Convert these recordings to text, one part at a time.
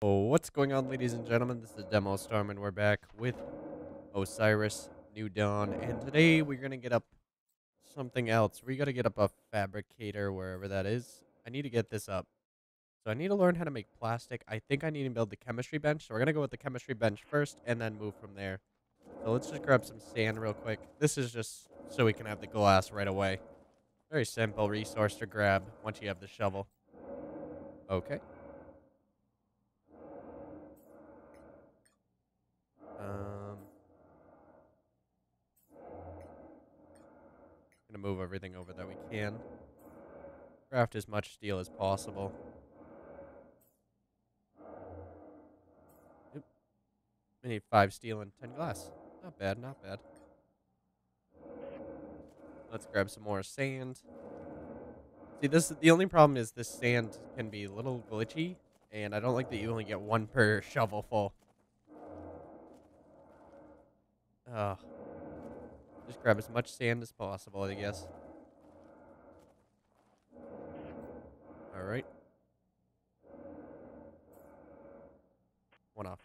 What's going on, ladies and gentlemen? This is DemoStorm, and we're back with Osiris: New Dawn. And today we're gonna get up something else. We gotta get up a fabricator, wherever that is. I need to get this up. So I need to learn how to make plastic. I think I need to build the chemistry bench. So we're gonna go with the chemistry bench first, and then move from there. So let's just grab some sand real quick. This is just so we can have the glass right away. Very simple resource to grab once you have the shovel. Okay. Gonna move everything over that we can. Craft as much steel as possible. Oop. We need 5 steel and 10 glass. Not bad, not bad. Let's grab some more sand. See, the only problem is this sand can be a little glitchy, and I don't like that you only get 1 per shovel full. Just grab as much sand as possible, I guess. Alright. One off.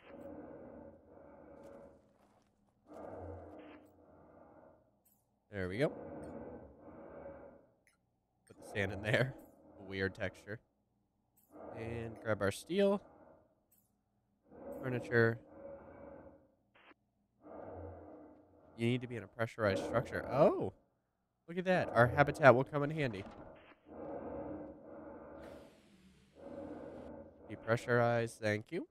There we go. Put the sand in there. Weird texture. And grab our steel. Furniture. You need to be in a pressurized structure. Oh, look at that. Our habitat will come in handy. Depressurized, thank you.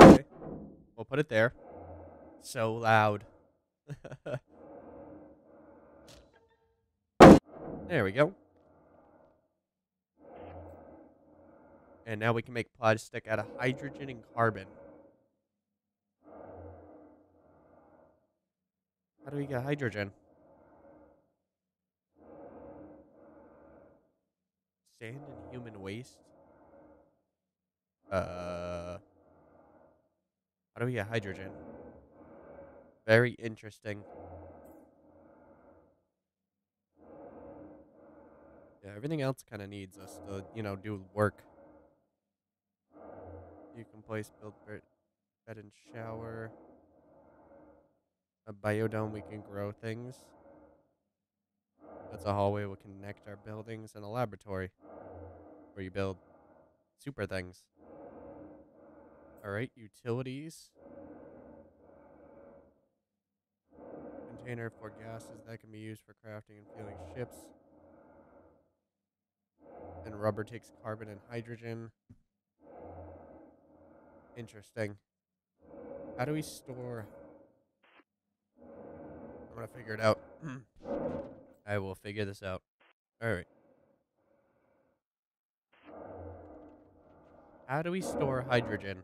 Okay, we'll put it there. So loud. There we go. And now we can make plastic out of hydrogen and carbon. How do we get hydrogen? Sand and human waste? How do we get hydrogen? Very interesting. Yeah, everything else kind of needs us to, you know, do work. You can place build bed and shower. A biodome, we can grow things. That's a hallway will connect our buildings, and a laboratory where you build super things. Alright, utilities. Container for gases that can be used for crafting and fueling ships. And rubber takes carbon and hydrogen. Interesting. How do we store? I'm gonna figure it out. I will figure this out. Alright. How do we store hydrogen?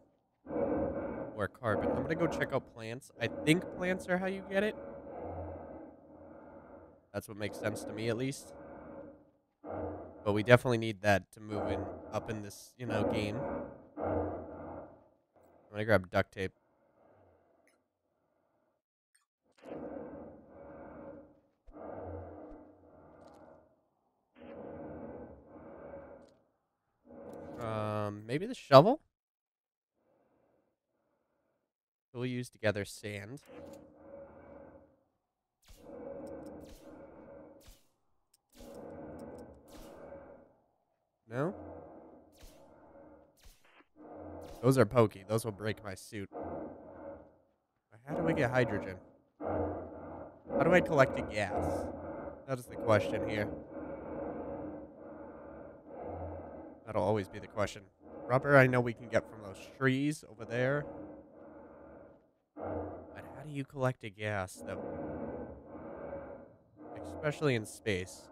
Or carbon? I'm gonna go check out plants. I think plants are how you get it. That's what makes sense to me, at least. But we definitely need that to move in up in this, you know, game. I'm gonna grab duct tape. Maybe the shovel? We'll use to gather sand. No? Those are pokey. Those will break my suit. How do I get hydrogen? How do I collect a gas? That is the question here. That'll always be the question. Rubber, I know we can get from those trees over there. But how do you collect a gas, though? Especially in space.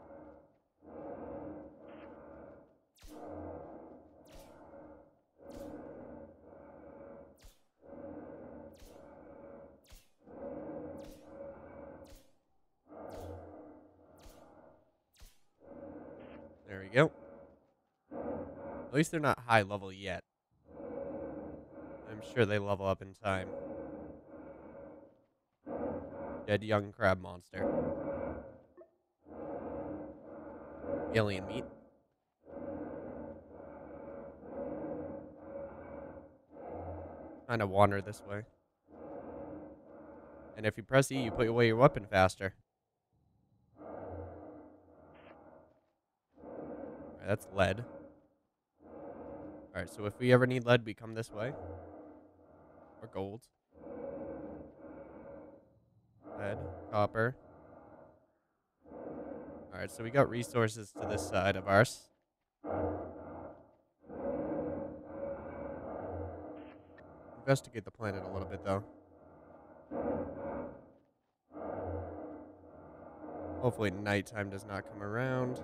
There we go. At least they're not high level yet. I'm sure they level up in time. Dead young crab monster. alien meat. Kind of wander this way. And if you press E, you put away your weapon faster. Alright, that's lead. Alright, so if we ever need lead, we come this way. Or gold. Lead, copper. Alright, so we got resources to this side of ours. Investigate the planet a little bit, though. Hopefully nighttime does not come around.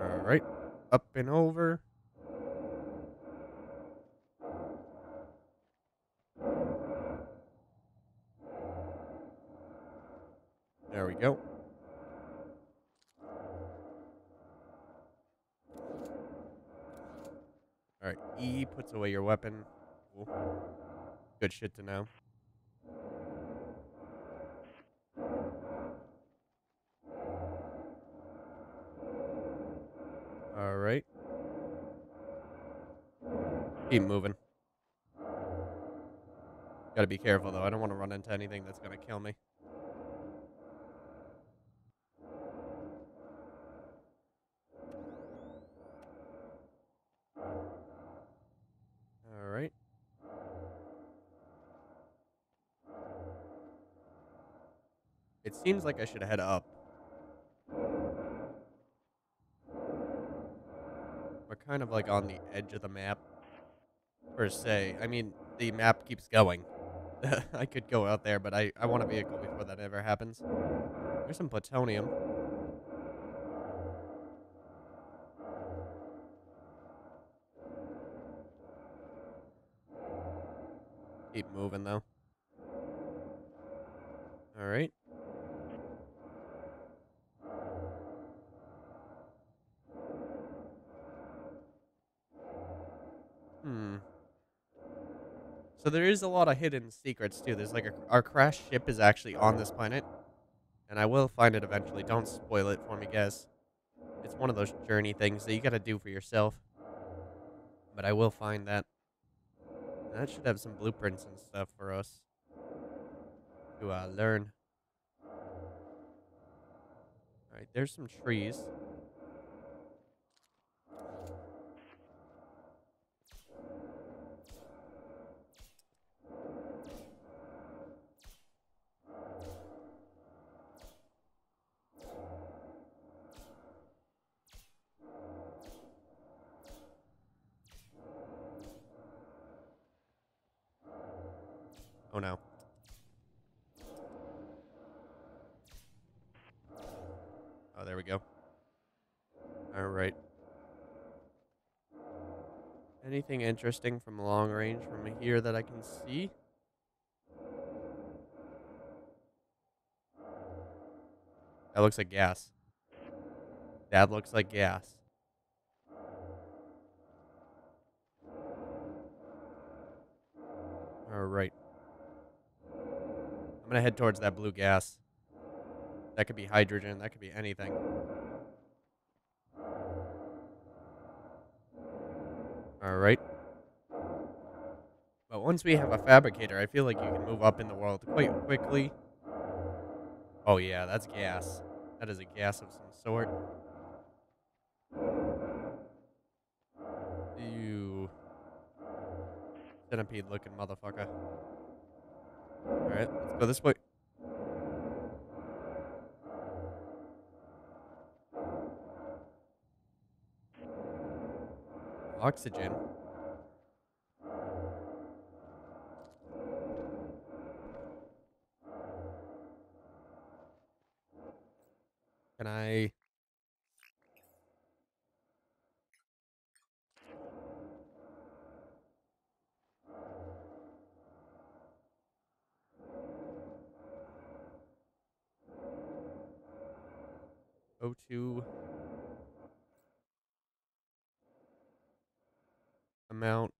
Alright, up and over. There we go. Alright, E puts away your weapon. Cool. Good shit to know. Alright. Keep moving. Gotta be careful though, I don't want to run into anything that's gonna kill me. It seems like I should head up. We're kind of like on the edge of the map, per se. I mean, the map keeps going. I could go out there, but I want a vehicle before that ever happens. There's some plutonium. Keep moving, though. All right. So there is a lot of hidden secrets too. There's like our crashed ship is actually on this planet, and I will find it eventually. Don't spoil it for me, guys. It's one of those journey things that you gotta do for yourself. But I will find that. And that should have some blueprints and stuff for us to learn. All right, there's some trees. Oh no. Oh, there we go. Alright. Anything interesting from long range from here that I can see? That looks like gas. That looks like gas. Alright. I'm gonna head towards that blue gas. That could be hydrogen, that could be anything. Alright. But once we have a fabricator, I feel like you can move up in the world quite quickly. Oh yeah, that's gas. That is a gas of some sort. Ew. Centipede looking motherfucker. Alright, let's go this way. Oxygen. Can I... O2 amount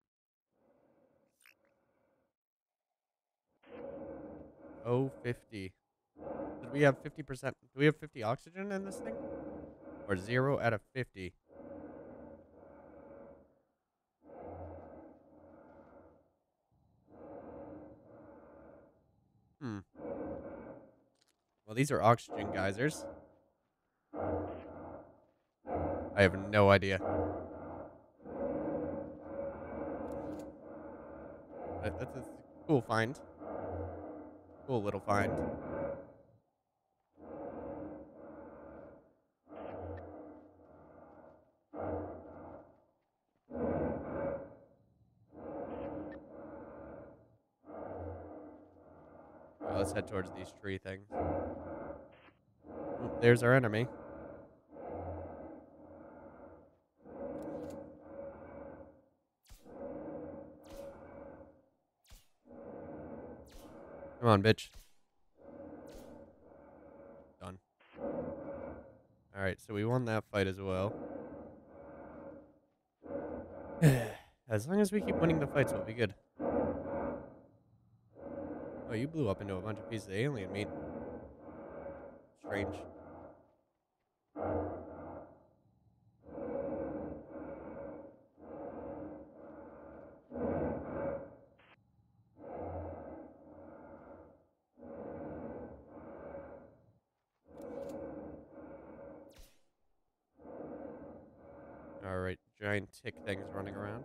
050. Did we have 50%? Do we have 50 oxygen in this thing? Or 0 out of 50? Hmm. Well, these are oxygen geysers. I have no idea. But that's a cool find. Cool little find. Let's head towards these tree things. Oh, there's our enemy. Come on, bitch. Done. Alright, so we won that fight as well. As long as we keep winning the fights, we'll be good. Oh, you blew up into a bunch of pieces of alien meat. Strange. Alright, giant tick things running around.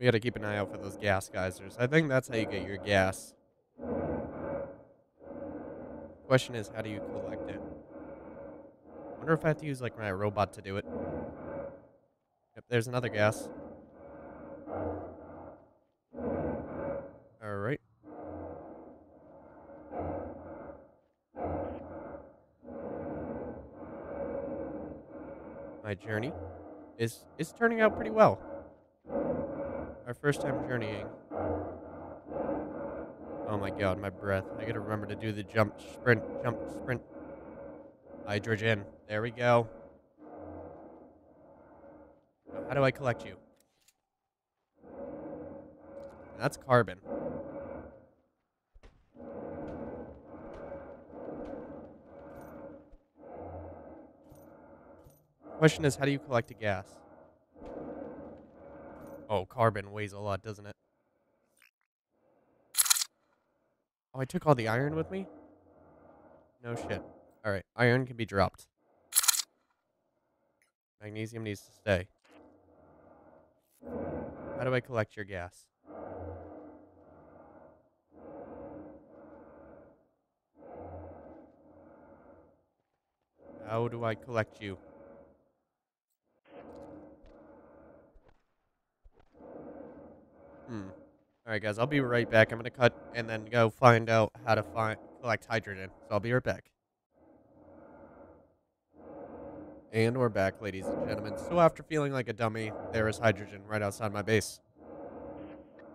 We gotta keep an eye out for those gas geysers. I think that's how you get your gas. Question is, how do you collect it? I wonder if I have to use like my robot to do it. Yep, there's another gas. Alright. My journey is turning out pretty well. Our first time journeying. Oh my god, my breath. I gotta remember to do the jump, sprint, jump, sprint. Hydrogen. There we go. Now, how do I collect you? That's carbon. Question is, how do you collect a gas? Oh, carbon weighs a lot, doesn't it? Oh, I took all the iron with me? No shit. Alright, iron can be dropped. Magnesium needs to stay. How do I collect your gas? How do I collect you? Alright guys, I'll be right back. I'm gonna cut and then go find out how to collect hydrogen. So I'll be right back. And we're back, ladies and gentlemen. So after feeling like a dummy, there is hydrogen right outside my base.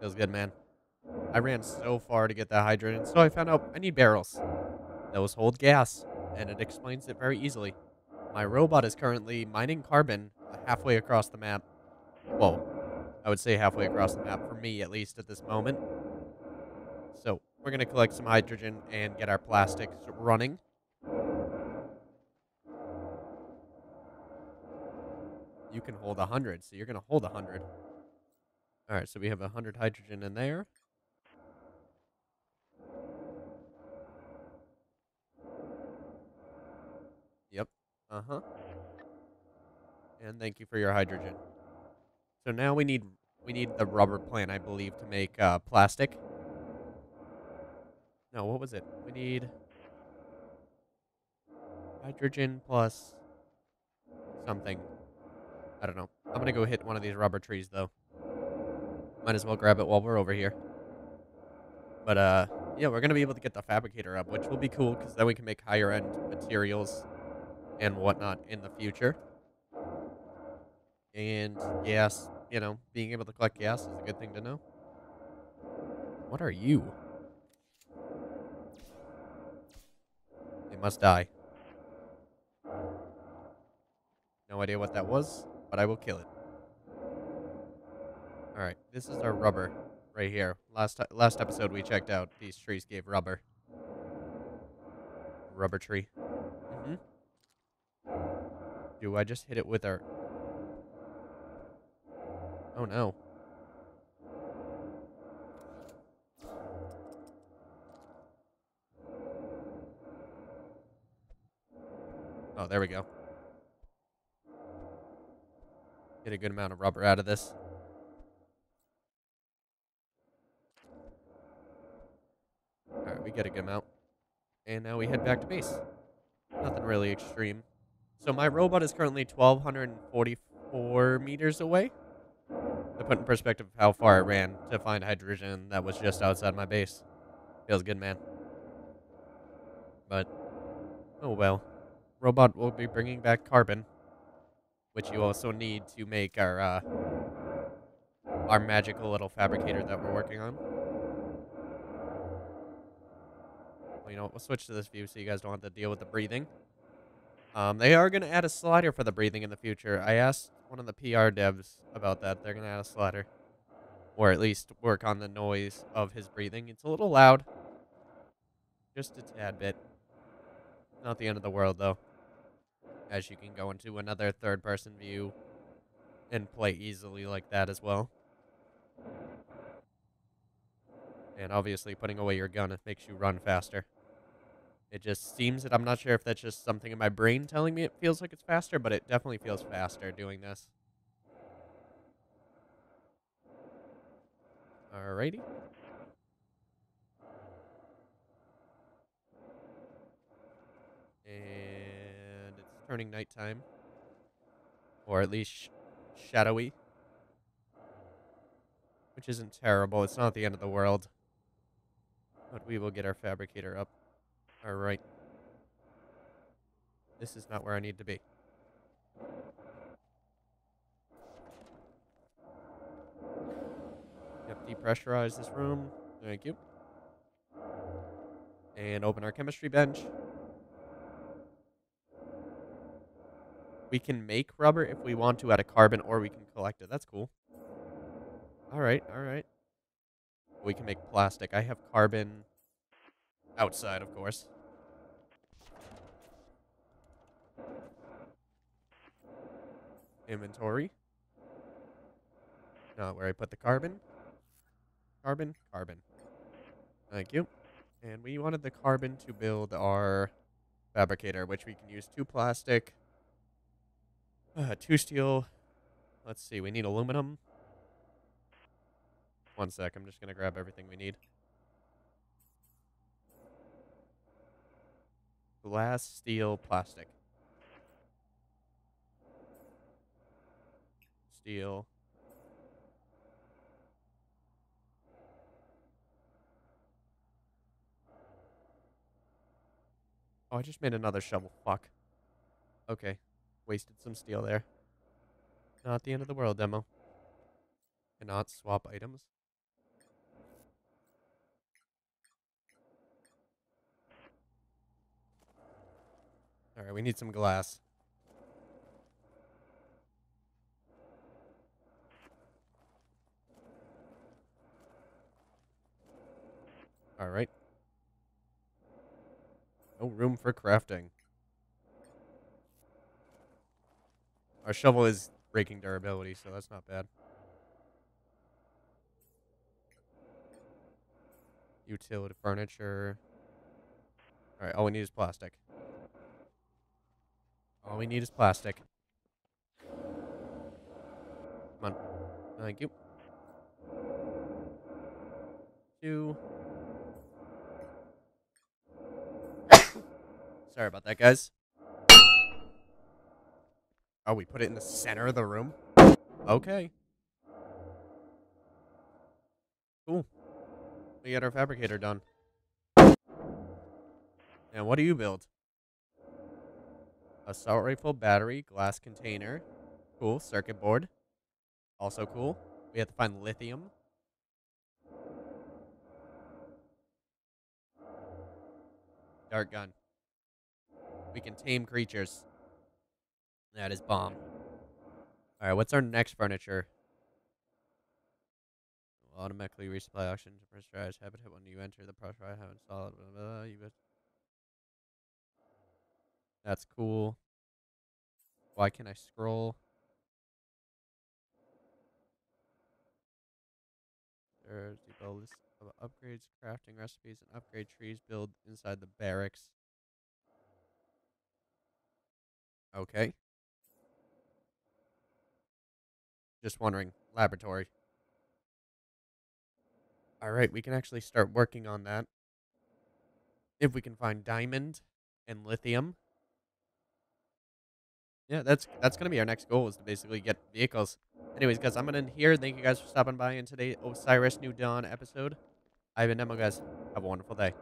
Feels good, man. I ran so far to get that hydrogen, so I found out I need barrels. Those hold gas, and it explains it very easily. My robot is currently mining carbon halfway across the map. Whoa. I would say halfway across the map, for me at least at this moment. So, we're going to collect some hydrogen and get our plastics running. You can hold 100, so you're going to hold 100. Alright, so we have 100 hydrogen in there. Yep. Uh-huh. And thank you for your hydrogen. So now we need the rubber plant, I believe, to make plastic. No, what was it? We need hydrogen plus something. I don't know. I'm gonna go hit one of these rubber trees though. Might as well grab it while we're over here. But yeah, we're gonna be able to get the fabricator up, which will be cool because then we can make higher end materials and whatnot in the future. And gas, you know, being able to collect gas is a good thing to know. What are you? They must die. No idea what that was, but I will kill it. All right, this is our rubber right here. Last episode we checked out, these trees gave rubber. Rubber tree. Mm-hmm. Do I just hit it with our... Oh, no. Oh, there we go. Get a good amount of rubber out of this. Alright, we get a good amount. And now we head back to base. Nothing really extreme. So my robot is currently 1,244 meters away. To put in perspective how far I ran to find hydrogen that was just outside my base. Feels good, man. But, oh well. Robot will be bringing back carbon, which you also need to make our magical little fabricator that we're working on. Well, you know what, we'll switch to this view so you guys don't have to deal with the breathing. They are going to add a slider for the breathing in the future. I asked one of the PR devs about that. They're going to add a slider, or at least work on the noise of his breathing. It's a little loud, just a tad bit. Not the end of the world, though, as you can go into another third-person view and play easily like that as well. And obviously putting away your gun, it makes you run faster. It just seems that I'm not sure if that's just something in my brain telling me it feels like it's faster, but it definitely feels faster doing this. Alrighty. And it's turning nighttime, or at least shadowy, which isn't terrible. It's not the end of the world, but we will get our fabricator up. All right. This is not where I need to be. Yep, depressurize this room. Thank you. And open our chemistry bench. We can make rubber if we want to out of carbon, or we can collect it. That's cool. All right, all right. We can make plastic. I have carbon outside, of course. Inventory. Not where I put the carbon. Carbon, carbon. Thank you. And we wanted the carbon to build our fabricator, which we can use 2 plastic... 2 steel. Let's see. We need aluminum. One sec. I'm just going to grab everything we need. Glass, steel, plastic. Steel. Oh, I just made another shovel. Fuck. Okay. Wasted some steel there. Not the end of the world, Demo. Cannot swap items. Alright, we need some glass. Alright. No room for crafting. Our shovel is breaking durability, so that's not bad. Utility furniture. Alright, all we need is plastic. All we need is plastic. Come on. Thank you. 2. Sorry about that, guys. Oh, we put it in the center of the room? Okay. Cool. We got our fabricator done. And what do you build? Assault rifle, battery, glass container. Cool. Circuit board. Also cool. We have to find lithium. Dart gun. We can tame creatures. That is bomb. Alright, what's our next furniture? will automatically resupply oxygen to pressurized habitat when you enter the pressurized habitat. Solid. Blah, blah, blah, that's cool. Why can't I scroll? There's the list of upgrades, crafting recipes, and upgrade trees build inside the barracks. Okay. Just wondering. Laboratory. Alright, we can actually start working on that. If we can find diamond and lithium. Yeah, that's gonna be our next goal, is to basically get vehicles. Anyways, guys, I'm gonna end here. Thank you guys for stopping by in today's Osiris New Dawn episode. I've been Demo, guys. Have a wonderful day.